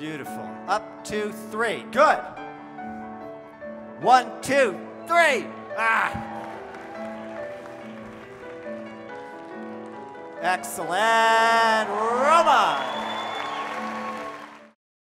Beautiful. Up, two, three. Good. One, two, three. Ah. Excellent. Roma.